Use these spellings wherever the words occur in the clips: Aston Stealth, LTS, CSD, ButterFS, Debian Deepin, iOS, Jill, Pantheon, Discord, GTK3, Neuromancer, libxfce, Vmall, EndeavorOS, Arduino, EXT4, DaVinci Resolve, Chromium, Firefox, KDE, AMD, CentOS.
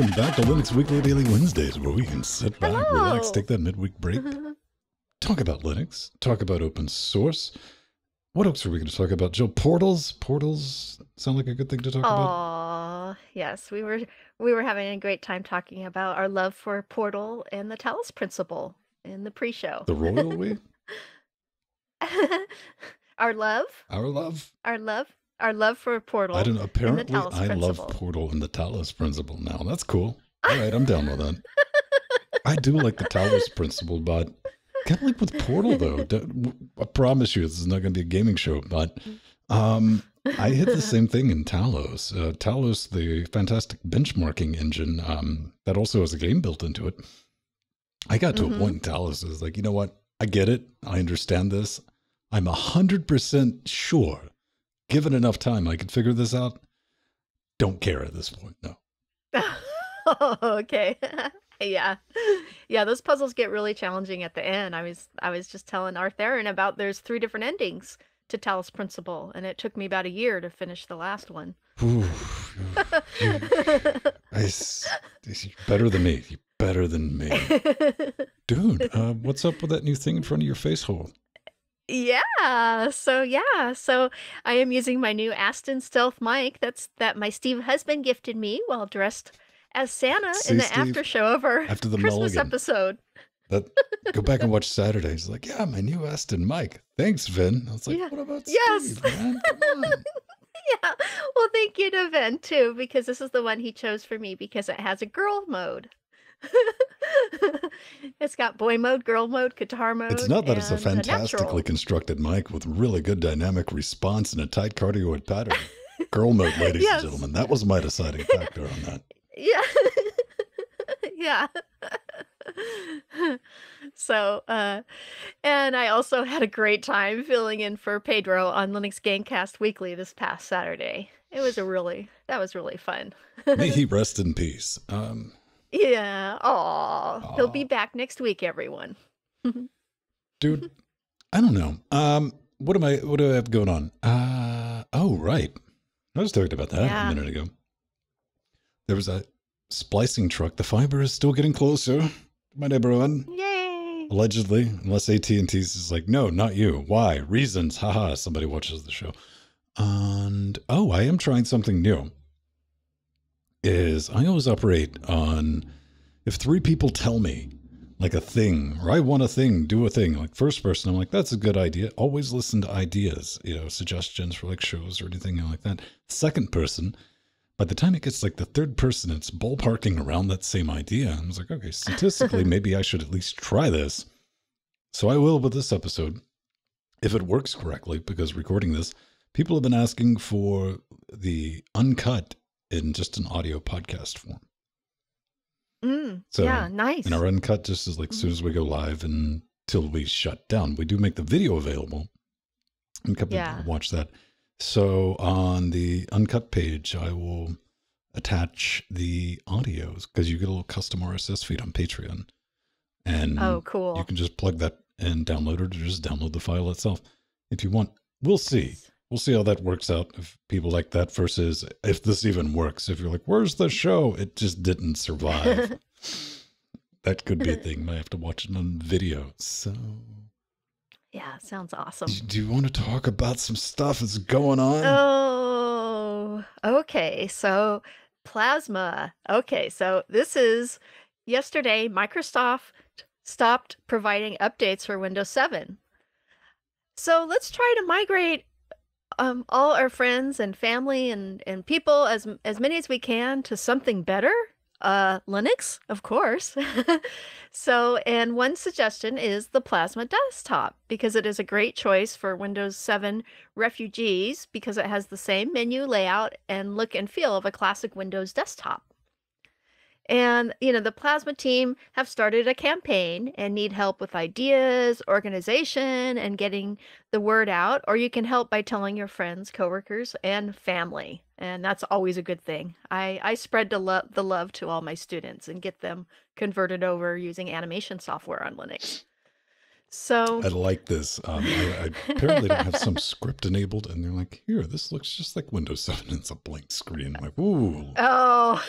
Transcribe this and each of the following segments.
Welcome back to Linux Weekly Daily Wednesdays, where we can sit back, relax, take that midweek break, talk about Linux, talk about open source. What else are we going to talk about, Jill? Portals? Portals sound like a good thing to talk about. Yes, we were having a great time talking about our love for Portal and the Talos Principle in the pre-show. The royal we? Our love? Our love? Our love? Our love for Portal. I don't know. Apparently, I love Portal and the Talos Principle now. That's cool. All right, I'm down with that. I do like the Talos Principle, but kind of like with Portal, though. I promise you, this is not going to be a gaming show, but I hit the same thing in Talos. Talos, the fantastic benchmarking engine that also has a game built into it. I got to a point in Talos, I was like, you know what? I get it. I understand this. I'm 100% sure. Given enough time, I could figure this out. Don't care at this point, no. Okay. Yeah. Yeah, those puzzles get really challenging at the end. I was just telling Arthur about there's 3 different endings to Talos Principle, and it took me about a year to finish the last one. Ooh. You're better than me. You're better than me. Dude, what's up with that new thing in front of your face hole? So I am using my new Aston Stealth mic that my Steve husband gifted me while dressed as Santa in the Steve, after show of our after the Christmas mulligan. Episode. Go back and watch Saturday. He's like, yeah, my new Aston mic. Thanks, Vin. I was like, what about Steve, man? Come on. Yeah, well, thank you to Vin, too, because this is the one he chose for me because it has a girl mode. It's got boy mode, girl mode, guitar mode. It's not that it's a fantastically constructed mic with really good dynamic response and a tight cardioid pattern. Girl mode, ladies and gentlemen. That was my deciding factor on that. Yeah. Yeah. So, and I also had a great time filling in for Pedro on Linux Gamecast Weekly this past Saturday. That was really fun. May he rest in peace. Yeah. Oh, he'll be back next week, everyone. Dude, I don't know. What do I have going on? Oh, right. I was talking about that a minute ago. There was a splicing truck. The fiber is still getting closer to my neighborhood. Yay. Allegedly, unless AT&T's is like, no, not you. Why? Reasons. Haha. Somebody watches the show. And I am trying something new. I always operate on if 3 people tell me like a thing or I want a thing, do a thing, like first person, I'm like, that's a good idea. Always listen to ideas, suggestions for like shows or anything like that. Second person, by the time it gets like the third person, it's ballparking around that same idea. I was like, okay, statistically, maybe I should at least try this. So I will with this episode, if it works correctly, because recording this, people have been asking for the uncut in just an audio podcast form. So, yeah, nice. And our uncut just is like as soon as we go live and till we shut down. We do make the video available and a couple people watch that. So on the uncut page, I will attach the audios because you get a little custom RSS feed on Patreon. And cool. You can just plug that and download it or just download the file itself if you want. We'll see. We'll see how that works out if people like that versus if this even works. If you're like, where's the show? It just didn't survive. That could be a thing. Might have to watch it on video. So. Yeah, sounds awesome. Do you want to talk about some stuff that's going on? Oh, okay. So Plasma. Okay, so this is yesterday Microsoft stopped providing updates for Windows 7. So let's try to migrate all our friends and family and people, as many as we can, to something better. Linux, of course. So, and one suggestion is the Plasma Desktop, because it is a great choice for Windows 7 refugees, because it has the same menu layout and look and feel of a classic Windows desktop. And, the Plasma team have started a campaign and need help with ideas, organization, and getting the word out. Or you can help by telling your friends, coworkers, and family. And that's always a good thing. I spread the love to all my students and get them converted over using animation software on Linux. So I like this. I apparently don't have some script enabled, and they're like, here, this looks just like Windows 7. It's a blank screen. I'm like, ooh. Oh,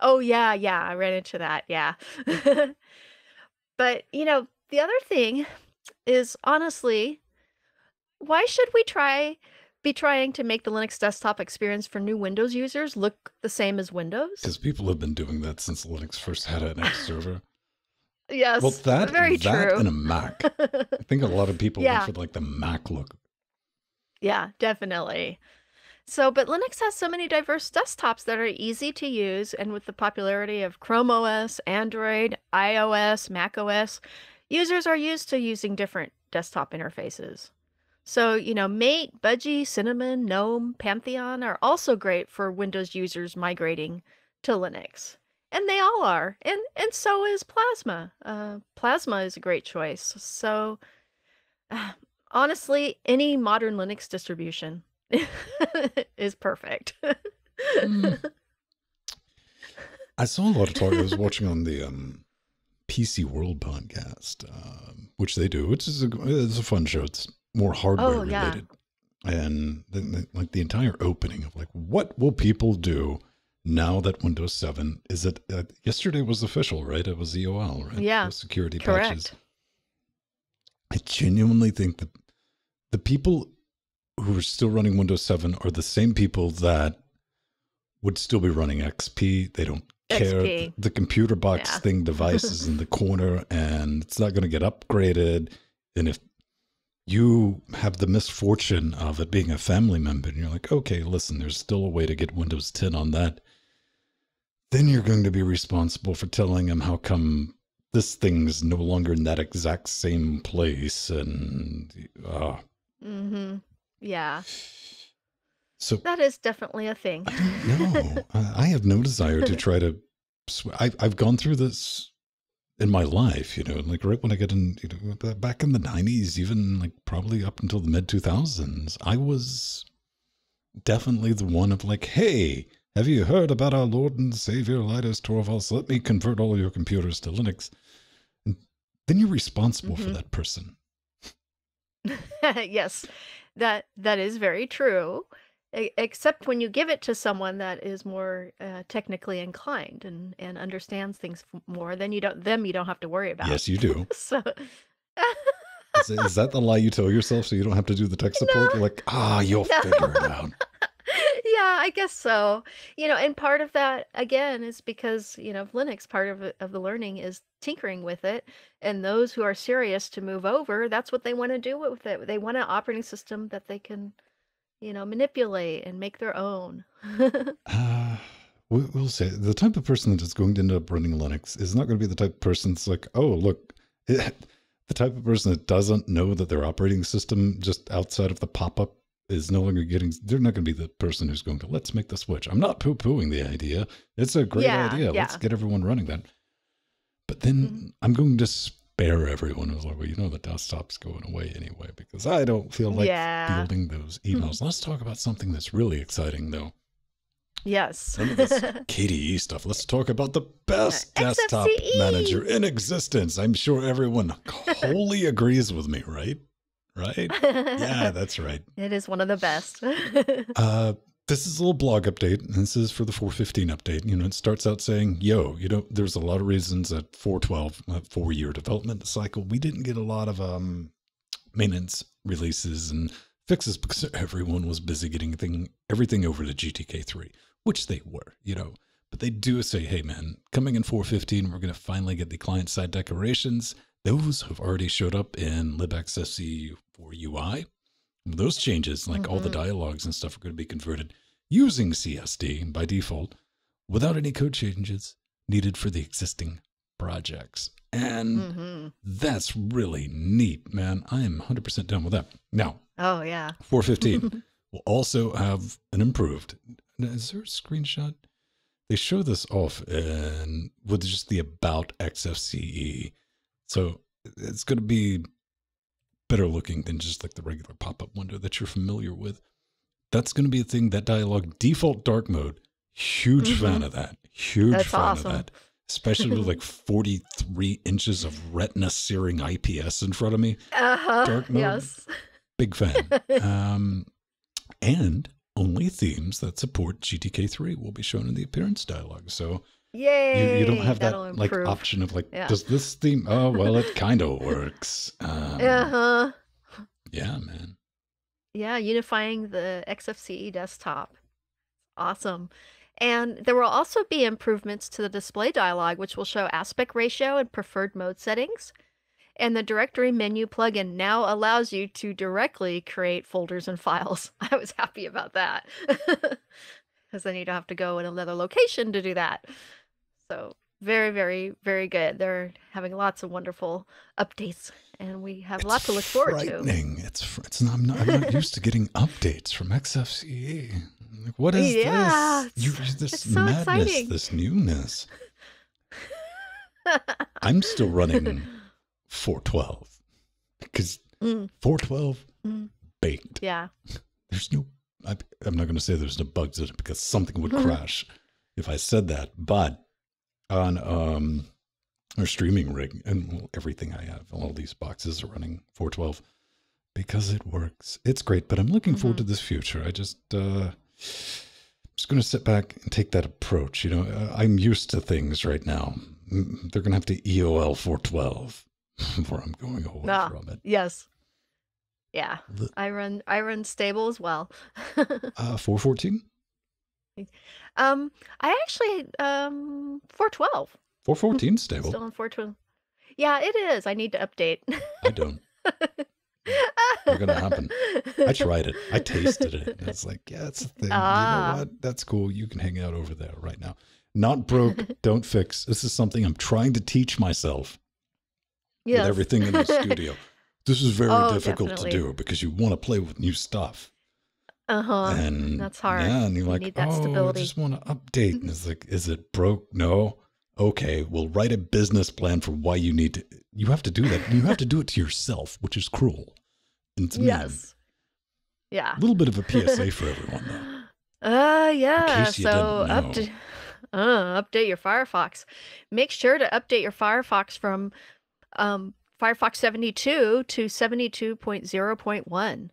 oh yeah, yeah. I ran into that. Yeah. But, you know, the other thing is, honestly, why should we be trying to make the Linux desktop experience for new Windows users look the same as Windows? Because people have been doing that since Linux first had an X server. Yes, well, that and a Mac. I think a lot of people went for like the Mac look. Yeah, definitely. So, but Linux has so many diverse desktops that are easy to use. And with the popularity of Chrome OS, Android, iOS, Mac OS, users are used to using different desktop interfaces. So, you know, Mate, Budgie, Cinnamon, GNOME, Pantheon are also great for Windows users migrating to Linux. And they all are. And so is Plasma. Plasma is a great choice. So, honestly, any modern Linux distribution is perfect. I saw a lot of talk. I was watching on the PC World podcast, which they do, which is a fun show. It's more hardware related. And then, like, the entire opening of, like, what will people do now that Windows 7 is it? Yesterday was official, right? It was EOL, right? Yeah. Those security patches. I genuinely think that the people who are still running Windows 7 are the same people that would still be running XP. They don't care. The computer box thing device is in the corner, and it's not going to get upgraded. And if you have the misfortune of it being a family member, and you're like, okay, listen, there's still a way to get Windows 10 on that, then you're going to be responsible for telling them how come this thing's no longer in that exact same place. And, yeah. So that is definitely a thing. No, I have no desire to try to, I've gone through this in my life, you know, like right when I get in, you know, back in the 90s, even like probably up until the mid 2000s, I was definitely the one of like, hey, have you heard about our Lord and Savior, Linus Torvalds? Let me convert all your computers to Linux. And then you're responsible for that person. Yes, that is very true. Except when you give it to someone that is more technically inclined and understands things more, then you don't have to worry about. Yes, you do. So is that the lie you tell yourself so you don't have to do the tech support? No. You're like, you'll figure it out. Yeah, I guess so. You know, and part of that again is because, you know, Linux, part of the learning is tinkering with it, and those who are serious to move over, that's what they want to do with it. They want an operating system that they can, you know, manipulate and make their own. We'll say the type of person that is going to end up running Linux is not going to be the type of person that's like, oh, look, the type of person that doesn't know that their operating system just outside of the pop-up is no longer getting, they're not going to be the person who's going to, let's make the switch. I'm not poo-pooing the idea. It's a great idea. Yeah. Let's get everyone running that. But then I'm going to everyone was like, well, you know, the desktop's going away anyway, because I don't feel like building those emails. Let's talk about something that's really exciting, though. Yes. Some of this KDE stuff. Let's talk about the best desktop manager in existence. I'm sure everyone wholly agrees with me, right? Right? Yeah, that's right. It is one of the best. This is a little blog update, and this is for the 415 update. You know, it starts out saying, yo, you know, there's a lot of reasons that 412, four-year development cycle, we didn't get a lot of maintenance releases and fixes because everyone was busy getting everything over to GTK3, which they were, you know. But they do say, hey, man, coming in 415, we're going to finally get the client-side decorations. Those have already showed up in libxfce for UI. Those changes, like all the dialogues and stuff, are going to be converted using CSD by default without any code changes needed for the existing projects. And that's really neat, man. I am 100% down with that. Now, 415 will also have an improved. Is there a screenshot? They show this off in, with just the about XFCE. So it's going to be better looking than just like the regular pop-up window that you're familiar with. That's going to be a thing, that dialogue, default dark mode. Huge fan of that. Huge fan of that. especially with like 43 inches of retina-searing IPS in front of me. Dark mode, yes. Big fan. And only themes that support GTK3 will be shown in the appearance dialog. So yay, you don't have that like option of like, yeah, does this theme? Oh, well, it kind of works. Yeah, man. Yeah, unifying the XFCE desktop. Awesome. And there will also be improvements to the display dialog, which will show aspect ratio and preferred mode settings. And the directory menu plugin now allows you to directly create folders and files. I was happy about that, because then you don't have to go in another location to do that. So very, very, very good. They're having lots of wonderful updates, and we have lots to look forward to. It's I'm not used to getting updates from XFCE. Like, what is this? This so madness, exciting. This newness. I'm still running 412 because 412 baked. Yeah. There's no, I'm not going to say there's no bugs in it because something would crash if I said that. But on our streaming rig and everything I have, all these boxes are running 412 because it works. It's great, but I'm looking forward to this future. I just, I'm just going to sit back and take that approach. You know, I'm used to things right now. They're going to have to EOL 412 before I'm going away from it. Yes. Yeah. I run stable as well. 414? 412. 414 stable. Still on 412. Yeah, it is. I need to update. I don't. They're gonna happen. I tried it. I tasted it. And it's like, yeah, it's a thing. You know what? That's cool. You can hang out over there right now. Not broke, don't fix. This is something I'm trying to teach myself. Yes. With everything in the studio. This is very difficult to do because you want to play with new stuff. And that's hard. Yeah, and you're like, need that stability. I just want to update. And it's like, is it broke? No. Okay, well, write a business plan for why you need to. You have to do that. You have to do it to yourself, which is cruel. And it's mad. Yeah. A little bit of a PSA for everyone, though. Yeah. So update your Firefox. Make sure to update your Firefox from Firefox 72 to 72.0.1.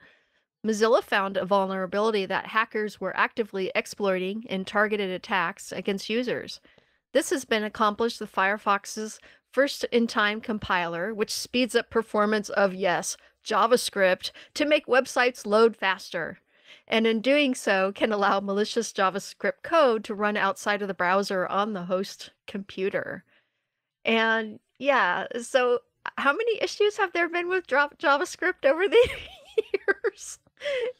Mozilla found a vulnerability that hackers were actively exploiting in targeted attacks against users. This has been accomplished with Firefox's first-in-time compiler, which speeds up performance of, yes, JavaScript to make websites load faster. And in doing so, can allow malicious JavaScript code to run outside of the browser on the host computer. And yeah, so how many issues have there been with JavaScript over the years?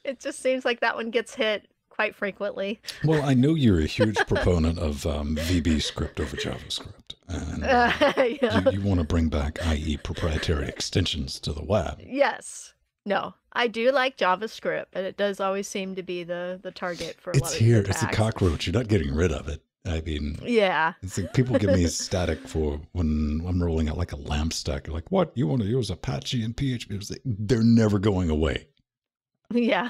It just seems like that one gets hit quite frequently. Well, I know you're a huge proponent of VB script over JavaScript. And yeah, you want to bring back, i.e. proprietary extensions to the web. Yes. No, I do like JavaScript, but it does always seem to be the target for a lot of attacks. It's a cockroach. You're not getting rid of it. I mean, yeah. It's like people give me static for when I'm rolling out like a LAMP stack. You're like, what? You want to use Apache and PHP? Like, they're never going away. Yeah.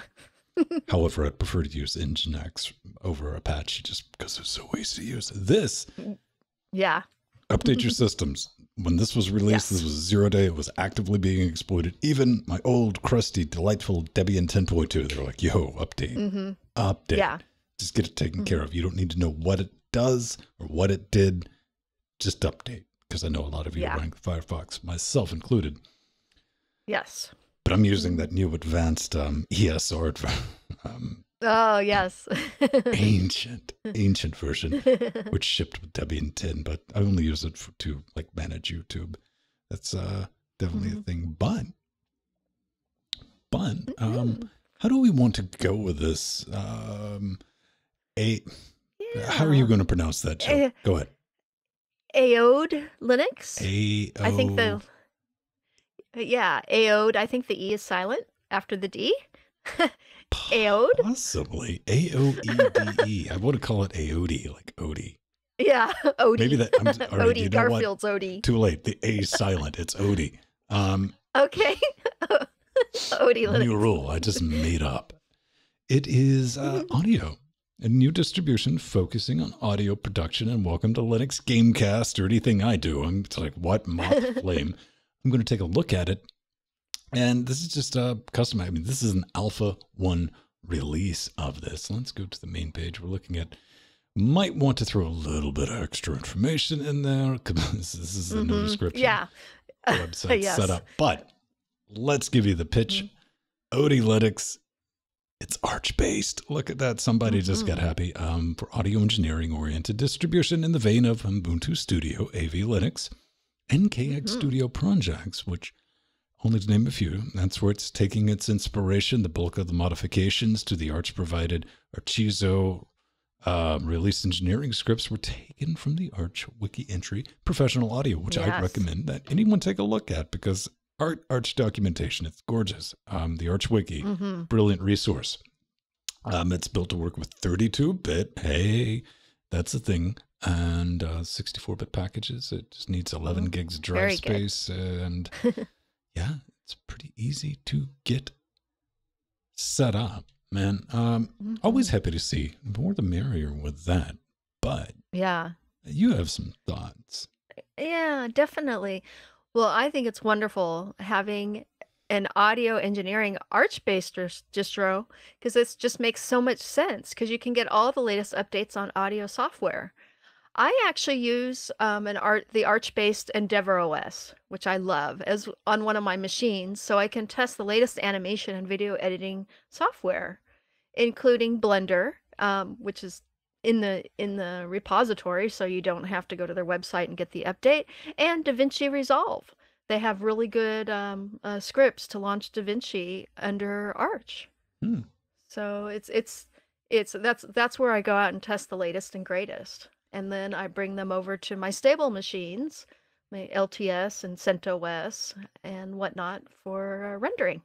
However, I prefer to use Nginx over Apache just because it's so easy to use. This, yeah, update your systems. When this was released, this was 0 day. It was actively being exploited. Even my old, crusty, delightful Debian 10.2. They're like, yo, update, update. Yeah. Just get it taken care of. You don't need to know what it does or what it did. Just update, because I know a lot of you running Firefox, myself included. Yes. But I'm using that new advanced ESR. Ancient version, which shipped with Debian 10, but I only use it to like manage YouTube. That's definitely a thing. But how do we want to go with this? How are you going to pronounce that, Jill? Go ahead. AOD Linux. I think the. Yeah, AOD. I think the E is silent after the D. AOD? Possibly. AOEDE. I want to call it AOD, like Odie. Yeah, Odie. Maybe that. All right, Odie, you know Garfield's what? Odie. Too late. The A is silent. It's Odie. Okay. Odie Linux. New rule I just made up. It is audio. a new distribution focusing on audio production, and welcome to Linux Gamecast or anything I do. It's like, what mock flame? I'm going to take a look at it. And this is just a custom. I mean, this is an alpha 1 release of this. Let's go to the main page. We're looking at, might want to throw a little bit of extra information in there. This is the new description. Yeah. Website yes. Setup. But let's give you the pitch. Odie Linux. It's Arch-based. Look at that. Somebody just got happy. For audio engineering-oriented distribution in the vein of Ubuntu Studio, AV Linux, NKX Studio projects, which, only to name a few, that's where it's taking its inspiration. The bulk of the modifications to the Arch-provided Archizo release engineering scripts were taken from the Arch Wiki entry, Professional Audio, which I recommend that anyone take a look at, because Arch documentation, it's gorgeous. The Arch Wiki, brilliant resource. It's built to work with 32-bit. Hey, that's the thing. And 64-bit packages. It just needs 11 gigs of drive space. And yeah, it's pretty easy to get set up, man. Always happy to see. More the merrier with that. But yeah, you have some thoughts. Yeah, definitely. Well, I think it's wonderful having an audio engineering Arch-based distro, because it just makes so much sense, because you can get all the latest updates on audio software. I actually use the Arch-based EndeavorOS, which I love, as on one of my machines, so I can test the latest animation and video editing software, including Blender, which is in the repository, so you don't have to go to their website and get the update, and DaVinci Resolve. They have really good scripts to launch DaVinci under Arch. So that's where I go out and test the latest and greatest, and then I bring them over to my stable machines, my LTS and CentOS and whatnot, for rendering.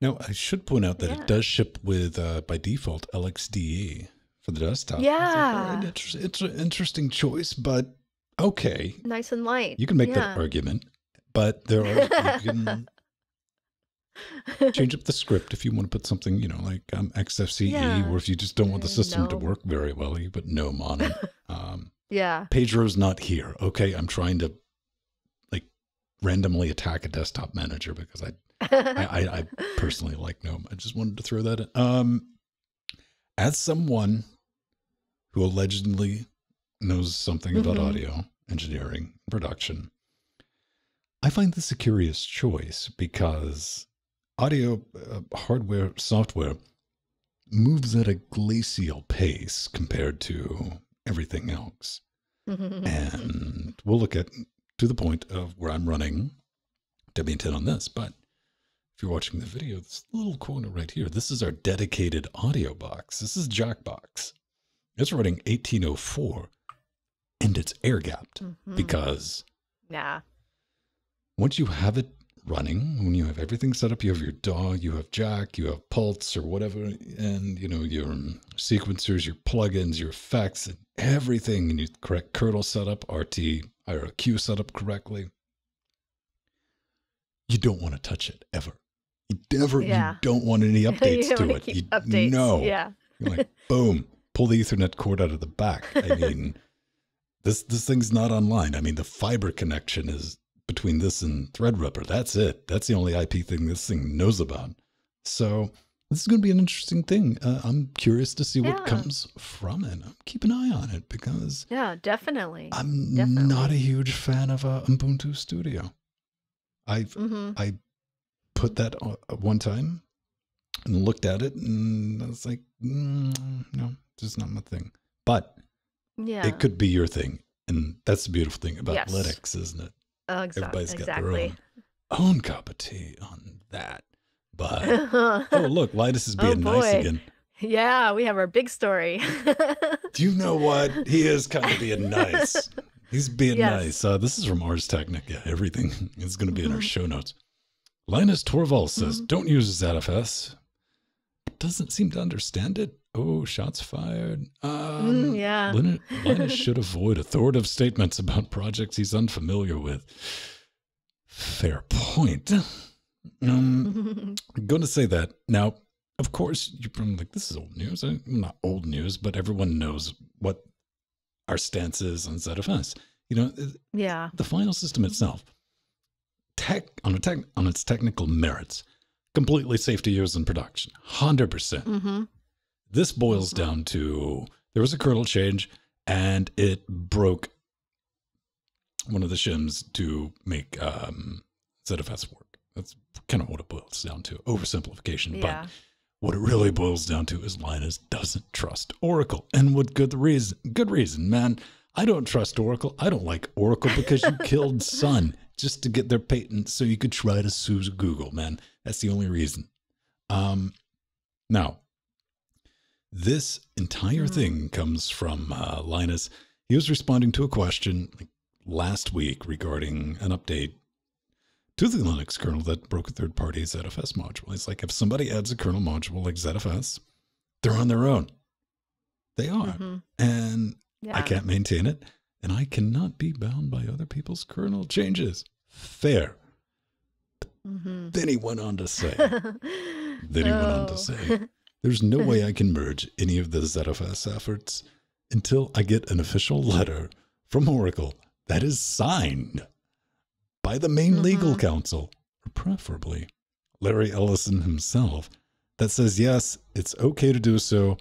Now I should point out that it does ship with by default LXDE for the desktop. Yeah. It's an interesting choice, but okay. Nice and light. You can make that argument, but there are, you can change up the script if you want to put something, you know, like XFCE, or if you just don't want the system to work very well, you put GNOME on it. Pedro's not here. Okay. I'm trying to like randomly attack a desktop manager because I personally like GNOME. I just wanted to throw that in. As someone who allegedly knows something about audio engineering production, I find this a curious choice, because audio hardware software moves at a glacial pace compared to everything else. And we'll look at, to the point of where I'm running Debian 10 on this, but if you're watching the video, this little corner right here, this is our dedicated audio box. This is Jackbox. It's running 1804 and it's air gapped because once you have it running, when you have everything set up, you have your DAW, you have Jack, you have Pulse or whatever, and you know, your sequencers, your plugins, your effects, and everything, and you correct Kernel setup, RT, IRQ setup correctly. You don't want to touch it ever. You don't want any updates to it. You're like, boom, pull the Ethernet cord out of the back. I mean, this thing's not online. I mean, the fiber connection is between this and Threadripper. That's it. That's the only IP thing this thing knows about. So this is going to be an interesting thing. I'm curious to see what comes from it. Keep an eye on it, because I'm not a huge fan of Ubuntu Studio. I put that one time and looked at it, and I was like, no, this is not my thing. But it could be your thing, and that's the beautiful thing about Linux, isn't it? Everybody's got their own cup of tea on that. But oh, look, Linus is being nice again. Yeah, we have our big story. Do you know what? He is kind of being nice. He's being nice. This is from Ars Technica. Everything is going to be in our show notes. Linus Torvalds says, don't use ZFS. Doesn't seem to understand it. Oh, shots fired. Linus should avoid authoritative statements about projects he's unfamiliar with. Fair point. I'm going to say that. Now, of course, you're probably like, this is old news. Not old news, but everyone knows what our stance is on ZFS. You know, yeah. The file system itself, on its technical merits, completely safe to use in production, 100%. Mm-hmm. This boils down to there was a kernel change, and it broke one of the shims to make ZFS work. That's kind of what it boils down to. Oversimplification, yeah. But what it really boils down to is Linus doesn't trust Oracle, and with good reason. Good reason, man. I don't trust Oracle. I don't like Oracle because you killed Sun just to get their patent so you could try to sue Google, man. That's the only reason. Now, this entire thing comes from Linus. He was responding to a question last week regarding an update to the Linux kernel that broke a third-party ZFS module. It's like if somebody adds a kernel module like ZFS, they're on their own. They are. And yeah. I can't maintain it, and I cannot be bound by other people's kernel changes. Fair. Then he went on to say, there's no way I can merge any of the ZFS efforts until I get an official letter from Oracle that is signed by the main legal counsel, or preferably Larry Ellison himself, that says, yes, it's okay to do so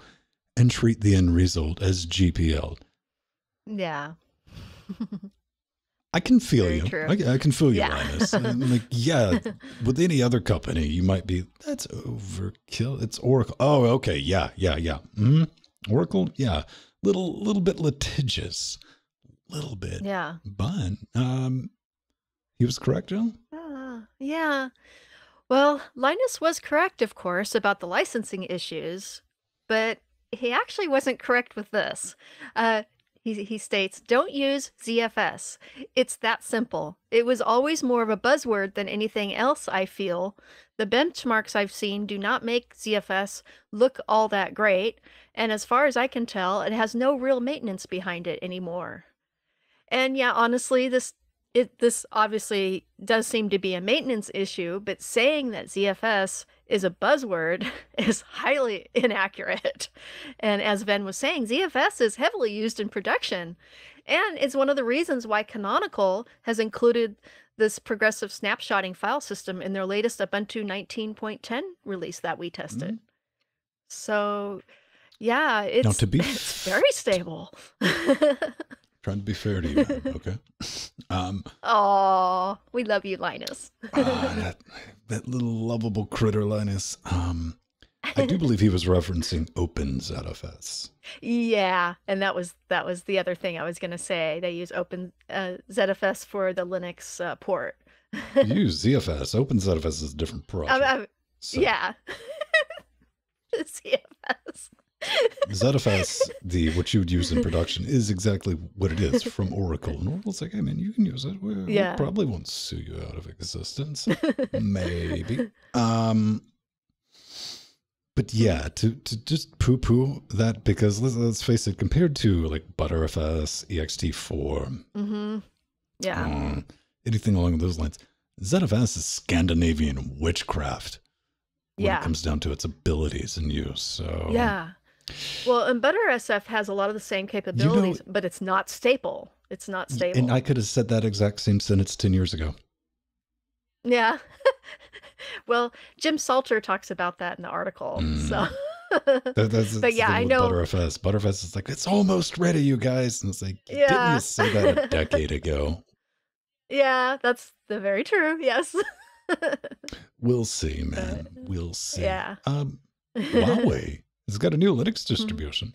and treat the end result as GPL. Yeah. I can feel you. I can feel you, Linus. I'm like, yeah, with any other company, you might be, that's overkill. It's Oracle. Oh, okay. Yeah, yeah, yeah. Oracle, yeah. Little bit litigious. Little bit. Yeah. But he was correct, Jill? Yeah. Well, Linus was correct, of course, about the licensing issues, but he actually wasn't correct with this. He states, don't use ZFS. It's that simple. It was always more of a buzzword than anything else, I feel. The benchmarks I've seen do not make ZFS look all that great. And as far as I can tell, it has no real maintenance behind it anymore. And yeah, honestly, this obviously does seem to be a maintenance issue, but saying that ZFS is a buzzword is highly inaccurate. And as Ben was saying, ZFS is heavily used in production. And it's one of the reasons why Canonical has included this progressive snapshotting file system in their latest Ubuntu 19.10 release that we tested. So yeah, it's very stable. Trying to be fair to you, man. Okay. Oh, we love you, Linus. that little lovable critter, Linus. I do believe he was referencing Open ZFS. Yeah, and that was the other thing I was going to say. They use Open ZFS for the Linux port. You use ZFS. Open ZFS is a different project. Yeah. ZFS. ZFS, what you would use in production, is exactly what it is from Oracle. And Oracle's like, hey, man, you can use it. We probably won't sue you out of existence. Maybe. But yeah, to just poo-poo that, because let's face it, compared to like ButterFS, EXT4, anything along those lines, ZFS is Scandinavian witchcraft when it comes down to its abilities and use. So yeah. Well, and ButterSF has a lot of the same capabilities, you know, but it's not stable. It's not stable. And I could have said that exact same sentence 10 years ago. Yeah. Well, Jim Salter talks about that in the article. So, but yeah, I know. ButterFS is like, it's almost ready, you guys. And it's like, didn't you say that a decade ago? Yeah, that's very true. Yes. We'll see, man. We'll see. Yeah. Huawei. It's got a new Linux distribution.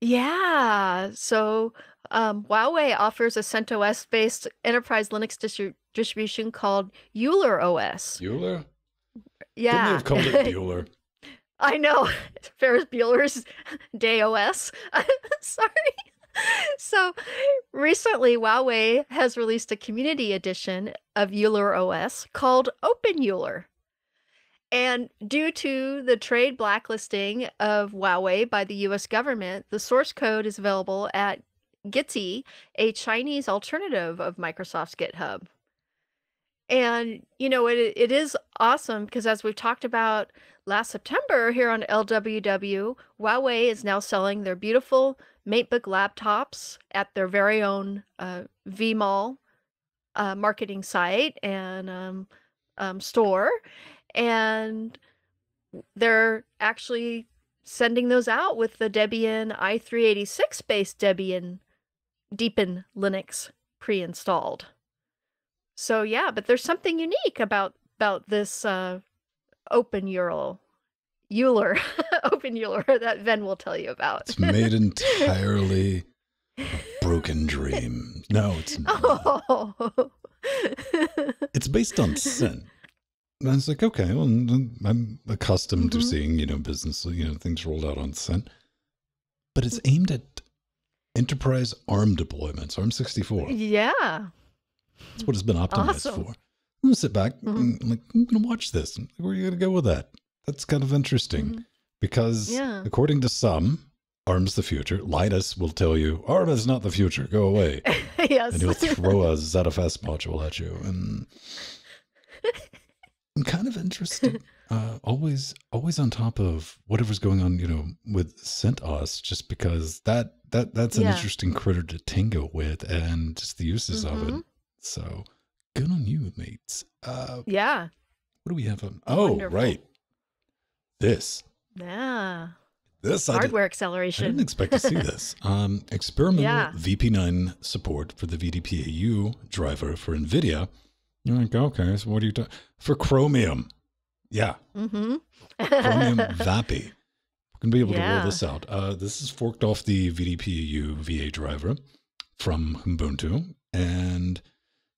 Yeah. So Huawei offers a CentOS-based enterprise Linux distribution called EulerOS. Euler? Yeah. Couldn't they have called it Bueller? I know. Ferris Bueller's Day OS. Sorry. So recently, Huawei has released a community edition of EulerOS called openEuler. And due to the trade blacklisting of Huawei by the U.S. government, the source code is available at Githy, a Chinese alternative of Microsoft's GitHub. And, you know, it is awesome because, as we've talked about last September here on LWW, Huawei is now selling their beautiful MateBook laptops at their very own VMall marketing site and store. And they're actually sending those out with the Debian i386-based Debian Deepin Linux pre-installed. So yeah, but there's something unique about this openEuler, openEuler that Ven will tell you about. It's made entirely a broken dream. No, it's not. Oh. It's based on Cent. And I was like, okay, well, I'm accustomed to seeing, you know, business, you know, things rolled out on Cent. But it's aimed at enterprise ARM deployments, ARM64. Yeah. That's what it's been optimized for. I'm going to sit back and like, I'm going to watch this. Where are you going to go with that? That's kind of interesting because according to some, ARM's the future. Linus will tell you, ARM is not the future. Go away. Yes. And he'll throw a ZFS module at you. And I'm kind of interested, always on top of whatever's going on, you know, with CentOS, just because that's an interesting critter to tango with and just the uses of it. So good on you, mates. Yeah. What do we have on? Oh, wonderful. Right. This. Yeah. This hardware acceleration. I didn't expect to see this. Experimental VP9 support for the VDPAU driver for NVIDIA. You're like, okay, so what are you talking for? Chromium. Yeah. Chromium VAPI. We're going to be able to roll this out. This is forked off the VDPAU VA driver from Ubuntu. And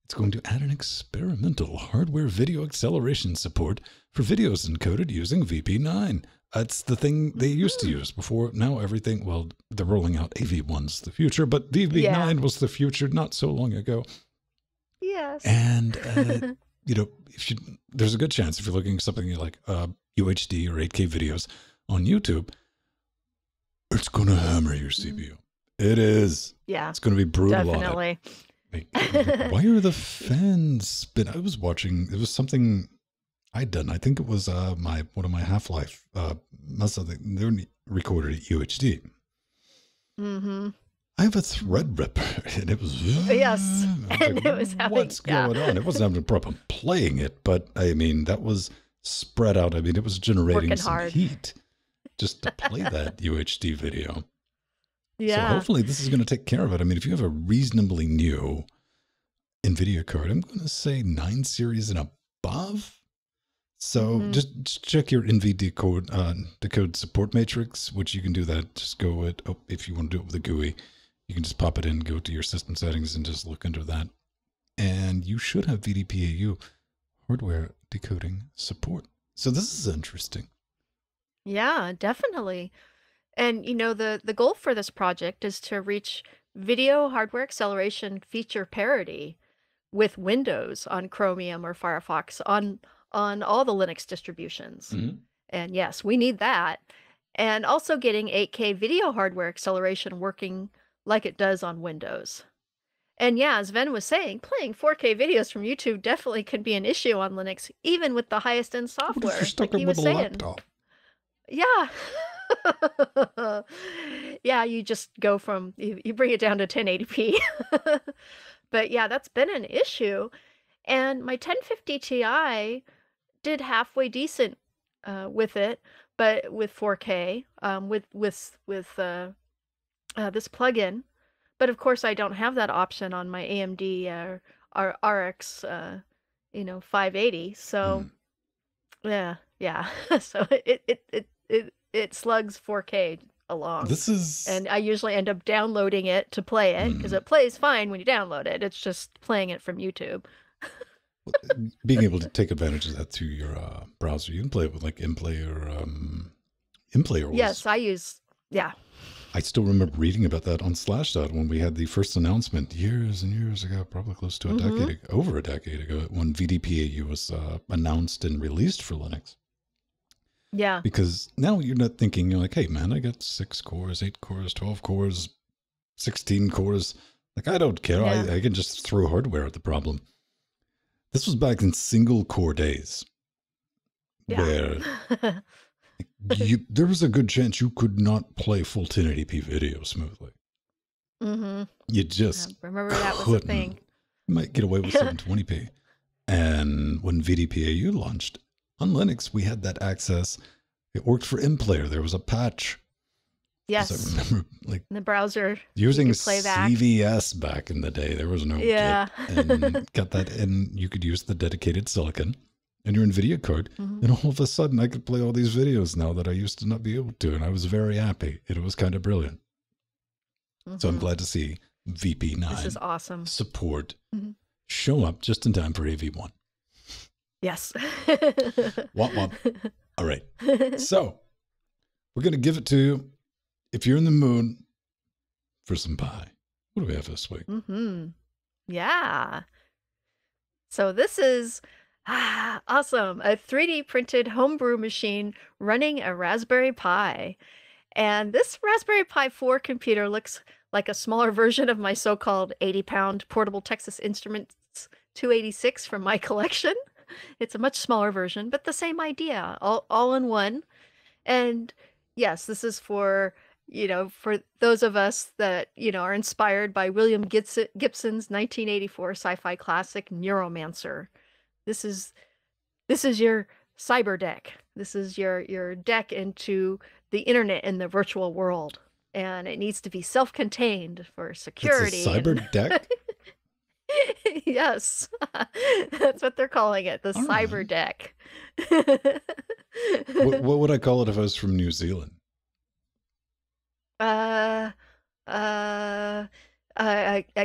it's going to add an experimental hardware video acceleration support for videos encoded using VP9. That's the thing they used to use before. Now everything, well, they're rolling out AV1's the future, but VP9 was the future not so long ago. Yes. And, you know, if you, there's a good chance if you're looking at something like UHD or 8K videos on YouTube, it's going to hammer your CPU. It is. Yeah. It's going to be brutal. Definitely. On it. Why are the fans spin? I was watching, it was something I'd done. I think it was one of my Half-Life they're recorded at UHD. I have a thread ripper and it was what's going on? It wasn't having a problem playing it, but I mean that was spread out. I mean it was generating some heat just to play that UHD video. Yeah. So hopefully this is going to take care of it. I mean, if you have a reasonably new NVIDIA card, I'm going to say 9 series and above. So just check your NVIDIA code, decode support matrix, which you can do that. Just go at, if you want to do it with a GUI, you can just pop it in, go to your system settings and just look under that. And you should have VDPAU hardware decoding support. So this is interesting. Yeah, definitely. And, you know, the goal for this project is to reach video hardware acceleration feature parity with Windows on Chromium or Firefox on all the Linux distributions. And yes, we need that. And also getting 8K video hardware acceleration working like it does on Windows. And yeah, as Ven was saying, playing 4K videos from YouTube definitely can be an issue on Linux, even with the highest end software. What if you're stuck in with a laptop? Yeah. Yeah, you just go from, you bring it down to 1080p. But yeah, that's been an issue. And my 1050 Ti did halfway decent with it, but with 4K, with this plugin. But of course, I don't have that option on my AMD or RX, you know, 580. So yeah. So it slugs 4K along. This is, and I usually end up downloading it to play it because it plays fine when you download it. It's just playing it from YouTube. Being able to take advantage of that through your browser, you can play it with like InPlay or InPlay. Yes, I use. Yeah. I still remember reading about that on Slashdot when we had the first announcement years and years ago, probably close to a decade, over a decade ago, when VDPAU was announced and released for Linux. Yeah. Because now you're not thinking, you're like, hey, man, I got 6 cores, 8 cores, 12 cores, 16 cores. Like, I don't care. I can just throw hardware at the problem. This was back in single core days, yeah, where there was a good chance you could not play full 1080p video smoothly. Mm-hmm. You just remember that was a thing. You might get away with 720p. And when VDPAU launched on Linux, we had that access. It worked for MPlayer. There was a patch. Yes. I remember, like, in the browser. Using CVS back in the day, there was no kit. And got that, and you could use the dedicated silicon and your NVIDIA card. Mm-hmm. And all of a sudden, I could play all these videos now that I used to not be able to. And I was very happy. It was kind of brilliant. Mm-hmm. So I'm glad to see VP9 this is awesome. Support show up just in time for AV1. Yes. Womp womp. All right. So we're going to give it to you. If you're in the mood for some pie, what do we have this week? Mm-hmm. Yeah. So this is awesome. A 3D printed homebrew machine running a Raspberry Pi. And this Raspberry Pi 4 computer looks like a smaller version of my so-called 80-pound portable Texas Instruments 286 from my collection. It's a much smaller version, but the same idea, all in one. And yes, this is for... you know, for those of us that, you know, are inspired by William Gibson's 1984 sci-fi classic Neuromancer. This is your cyber deck. This is your deck into the internet and the virtual world. And it needs to be self-contained for security. It's a cyber deck? Yes. That's what they're calling it, the cyber deck. What would I call it if I was from New Zealand? A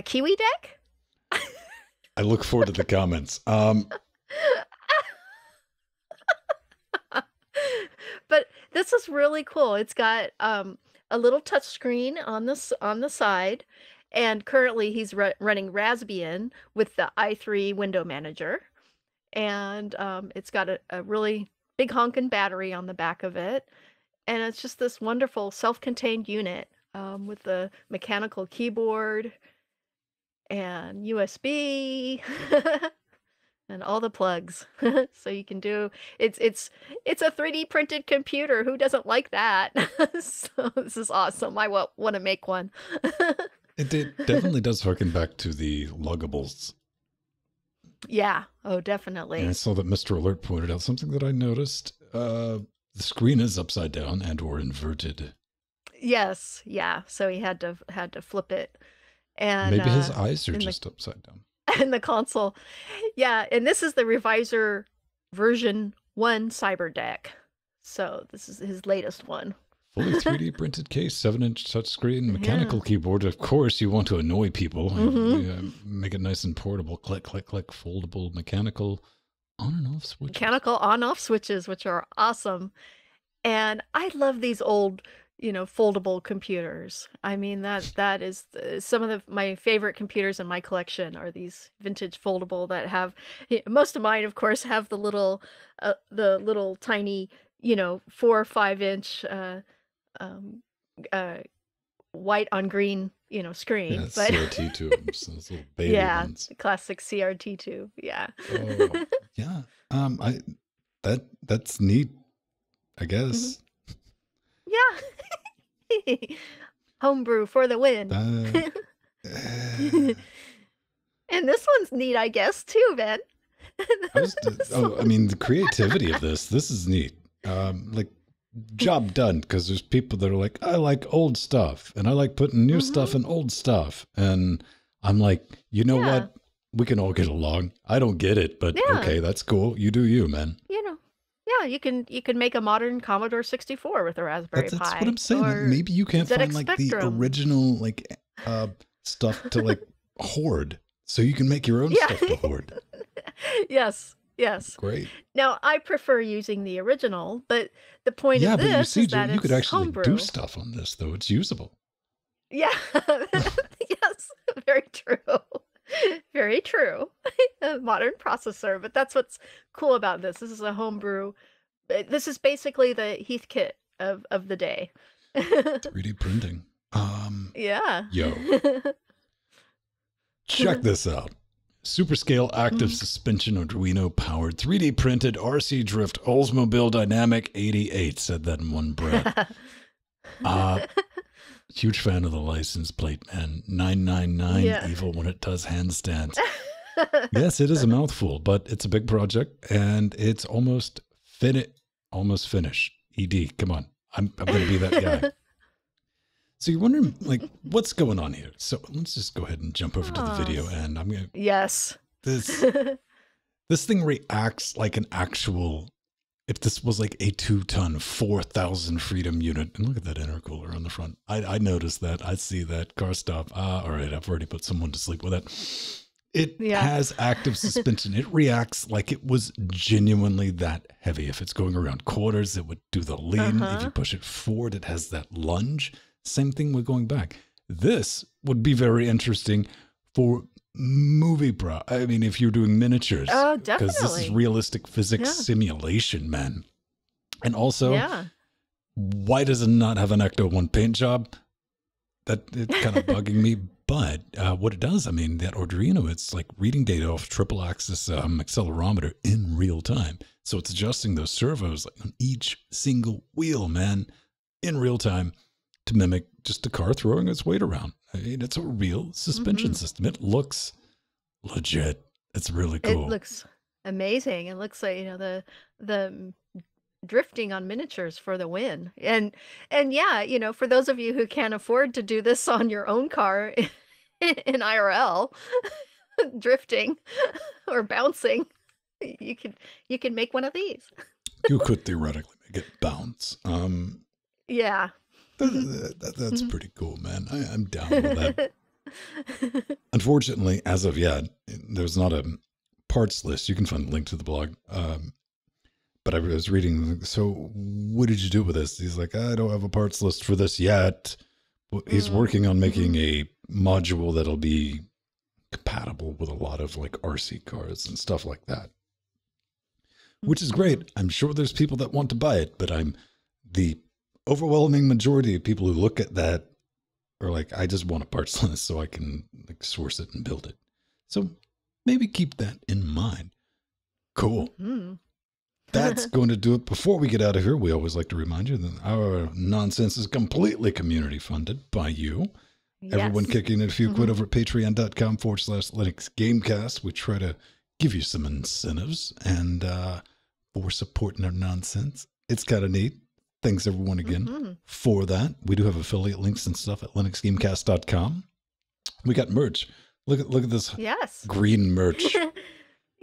kiwi deck? I look forward to the comments. But this is really cool. It's got a little touch screen on this on the side, and currently he's running Raspbian with the i3 window manager, and it's got a really big honkin' battery on the back of it. And it's just this wonderful self-contained unit with a mechanical keyboard and USB and all the plugs. So you can do, it's a 3D printed computer. Who doesn't like that? So this is awesome. I want to make one. It definitely does harken back to the luggables. Yeah. Oh, definitely. And I saw that Mr. Alert pointed out something that I noticed. The screen is upside down and or inverted. Yes, yeah. So he had to flip it, and maybe his eyes are just upside down. And the console, yeah. And this is the revisor version 1 CyberDeck. So this is his latest one. Fully 3D printed case, 7-inch touchscreen, mechanical keyboard. Of course, you want to annoy people. Mm-hmm. Make it nice and portable. Click, click, click. Foldable, mechanical. On and off switches. Mechanical on-off switches, which are awesome. And I love these old, you know, foldable computers. I mean, that is some of my favorite computers in my collection are these vintage foldable that have, most of mine, of course, have the little tiny, you know, 4- or 5-inch white on green, you know, screen. Yeah, but CRT tubes, those little baby ones. Classic CRT tube. Yeah. Oh, yeah. That's neat, I guess. Mm-hmm. Yeah. Homebrew for the win. And this one's neat, I guess, too, Ben. I mean, the creativity of this is neat. Like, job done, because there's people that are like, I like old stuff and I like putting new stuff in old stuff, and I'm like, you know what, we can all get along. I don't get it, but okay, that's cool. You do you, man. You know, yeah, you can make a modern Commodore 64 with a Raspberry Pi. That's what I'm saying. Or maybe you can't find like Spectrum. The original like stuff to like hoard, so you can make your own stuff to hoard. Yes. Yes. Great. Now, I prefer using the original, but the point of this is that you could actually do stuff on this, though. It's usable. Yeah. Yes. Very true. Very true. A modern processor, but that's what's cool about this. This is a homebrew. This is basically the Heath kit of the day. 3D printing. Yeah. Yo. Check this out. Superscale active suspension Arduino powered 3D printed RC Drift Oldsmobile Dynamic 88. Said that in one breath. Huge fan of the license plate, man. 999, yeah. Evil when it does handstands. Yes, it is a mouthful, but it's a big project and it's almost finished. ED, come on. I'm going to be that guy. So you're wondering, like, what's going on here? So let's just go ahead and jump over to the video, and I'm going to... Yes. This thing reacts like an actual... If this was like a 2-ton, 4,000 freedom unit, and look at that intercooler on the front. I noticed that. I see that. Car stop. Ah, all right. I've already put someone to sleep with that. It has active suspension. It reacts like it was genuinely that heavy. If it's going around quarters, it would do the lean. If you push it forward, it has that lunge. Same thing with going back. This would be very interesting for movie I mean, if you're doing miniatures. Oh, definitely. Because this is realistic physics simulation, man. And also, why does it not have an Ecto-1 paint job? It's kind of bugging me. But what it does, I mean, that Arduino, it's like reading data off triple-axis accelerometer in real time. So it's adjusting those servos on each single wheel, man, in real time, to mimic just a car throwing its weight around. I mean, it's a real suspension system. It looks legit. It's really cool. It looks amazing. It looks like, you know, the drifting on miniatures for the win. And yeah, you know, for those of you who can't afford to do this on your own car in IRL, drifting or bouncing, you can make one of these. You could theoretically make it bounce. Yeah. That's pretty cool, man. I'm down with that. Unfortunately, as of yet, there's not a parts list. You can find the link to the blog. But I was reading, so what did you do with this? He's like, I don't have a parts list for this yet. He's working on making a module that'll be compatible with a lot of like RC cars and stuff like that, which is great. I'm sure there's people that want to buy it, but the overwhelming majority of people who look at that are like, I just want a parts list so I can like source it and build it. So maybe keep that in mind. Cool. That's going to do it. Before we get out of here, we always like to remind you that our nonsense is completely community funded by you. Yes. Everyone kicking in a few quid over at patreon.com/LinuxGamecast. We try to give you some incentives and for supporting our nonsense. It's kind of neat. Thanks, everyone, again for that. We do have affiliate links and stuff at linuxgamecast.com. We got merch. Look at this green merch.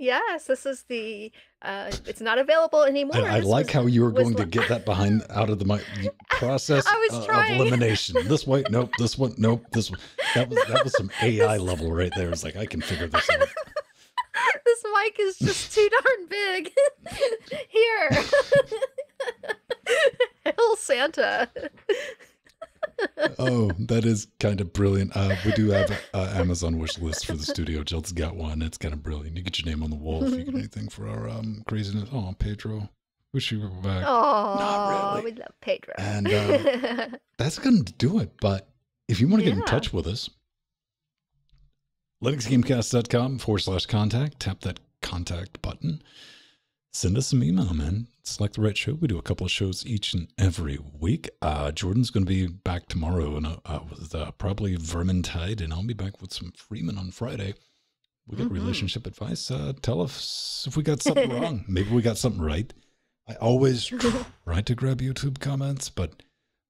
Yes, this is the, it's not available anymore. And I like how you were going to get that behind out of the process of elimination. This one, nope. This one, nope. This one. That was some AI level right there. It's like, I can figure this out. This mic is just too darn big. Here. Hail Santa. Oh, that is kind of brilliant. We do have an Amazon wish list for the studio. Jill's got one. It's kind of brilliant. You get your name on the wall if you get anything for our craziness. Oh, Pedro. Wish you were back. Oh, really. We love Pedro. And that's going to do it. But if you want to get in touch with us, linuxgamecast.com/contact. Tap that contact button. Send us some email, man. Select the right show. We do a couple of shows each and every week. Jordan's going to be back tomorrow and with probably Vermintide, and I'll be back with some Freeman on Friday. We got relationship advice. Tell us if we got something wrong. Maybe we got something right. I always try to grab YouTube comments, but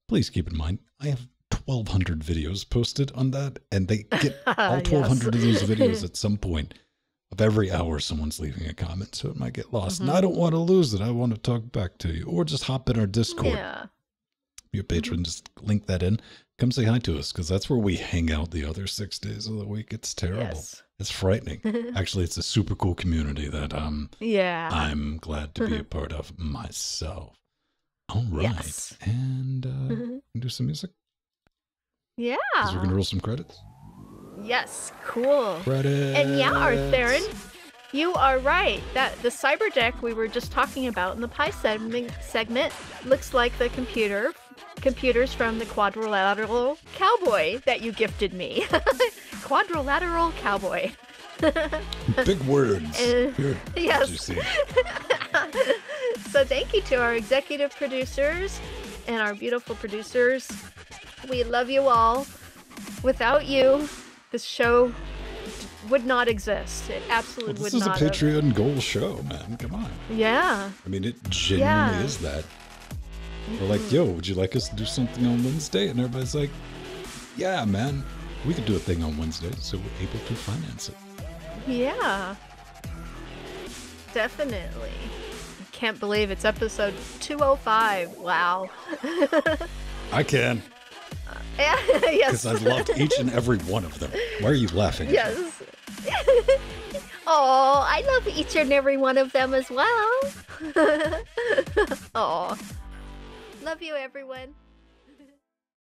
please keep in mind, I have 1,200 videos posted on that, and they get all 1,200 of those videos at some point. Of every hour, someone's leaving a comment, so it might get lost. And I don't want to lose it. I want to talk back to you. Or just hop in our Discord. Yeah. Your patron, just link that in. Come say hi to us, because that's where we hang out the other 6 days of the week. It's terrible. Yes. It's frightening. Actually, it's a super cool community that I'm glad to be a part of myself. All right. Yes. And do some music? Yeah. Because we're going to roll some credits. Yes, cool. Credits. And yeah, Artherin, you are right. That the cyber deck we were just talking about in the Pi segment looks like the computers from the Quadrilateral Cowboy that you gifted me. Quadrilateral Cowboy. Big words. Here, yes. You see. So thank you to our executive producers and our beautiful producers. We love you all. Without you, this show would not exist. It absolutely would not. This is a Patreon goal show, man. Come on. Yeah. I mean, it genuinely is that. We're like, yo, would you like us to do something on Wednesday? And everybody's like, yeah, man, we could do a thing on Wednesday, so we're able to finance it. Yeah. Definitely. I can't believe it's episode 205. Wow. I can. Yeah, yes. Because I've loved each and every one of them. Why are you laughing? Yes. Oh, I love each and every one of them as well. Oh. Love you, everyone.